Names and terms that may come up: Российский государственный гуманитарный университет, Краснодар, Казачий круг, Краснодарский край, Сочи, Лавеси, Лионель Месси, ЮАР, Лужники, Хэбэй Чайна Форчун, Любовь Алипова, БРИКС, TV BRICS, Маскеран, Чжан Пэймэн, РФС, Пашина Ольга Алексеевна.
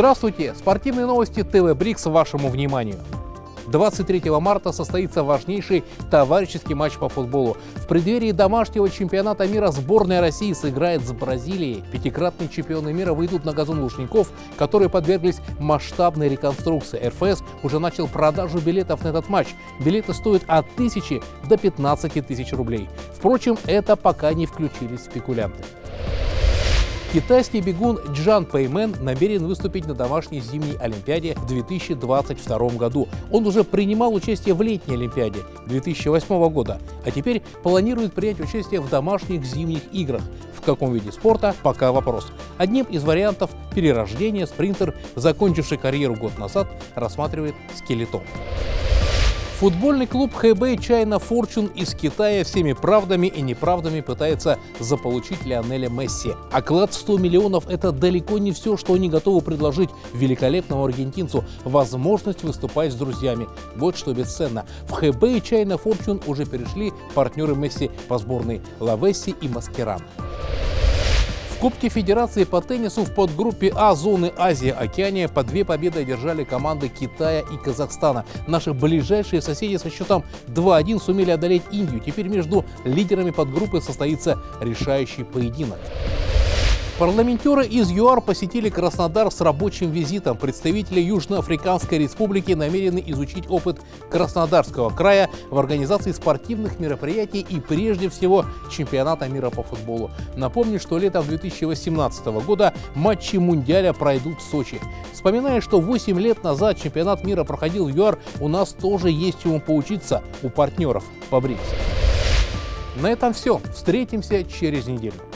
Здравствуйте! Спортивные новости ТВ Брикс вашему вниманию. 23 марта состоится важнейший товарищеский матч по футболу. В преддверии домашнего чемпионата мира сборная России сыграет с Бразилией. Пятикратные чемпионы мира выйдут на газон Лужников, которые подверглись масштабной реконструкции. РФС уже начал продажу билетов на этот матч. Билеты стоят от 1000 до 15 тысяч рублей. Впрочем, это пока не включились спекулянты. Китайский бегун Чжан Пэймэн намерен выступить на домашней зимней Олимпиаде в 2022 году. Он уже принимал участие в летней Олимпиаде 2008 года, а теперь планирует принять участие в домашних зимних играх. В каком виде спорта – пока вопрос. Одним из вариантов перерождения спринтер, закончивший карьеру год назад, рассматривает скелетон. Футбольный клуб Хэбэй Чайна Форчун из Китая всеми правдами и неправдами пытается заполучить Лионеля Месси. Оклад 100 миллионов – это далеко не все, что они готовы предложить великолепному аргентинцу. Возможность выступать с друзьями – вот что бесценно. В Хэбэй Чайна Форчун уже перешли партнеры Месси по сборной Лавеси и Маскеран. В Кубке Федерации по теннису в подгруппе А зоны Азия-Океания по две победы одержали команды Китая и Казахстана. Наши ближайшие соседи со счетом 2-1 сумели одолеть Индию. Теперь между лидерами подгруппы состоится решающий поединок. Парламентеры из ЮАР посетили Краснодар с рабочим визитом. Представители Южноафриканской республики намерены изучить опыт Краснодарского края в организации спортивных мероприятий и прежде всего чемпионата мира по футболу. Напомню, что летом 2018 года матчи Мундиаля пройдут в Сочи. Вспоминая, что 8 лет назад чемпионат мира проходил в ЮАР, у нас тоже есть чему поучиться у партнеров по Бриксу. На этом все. Встретимся через неделю.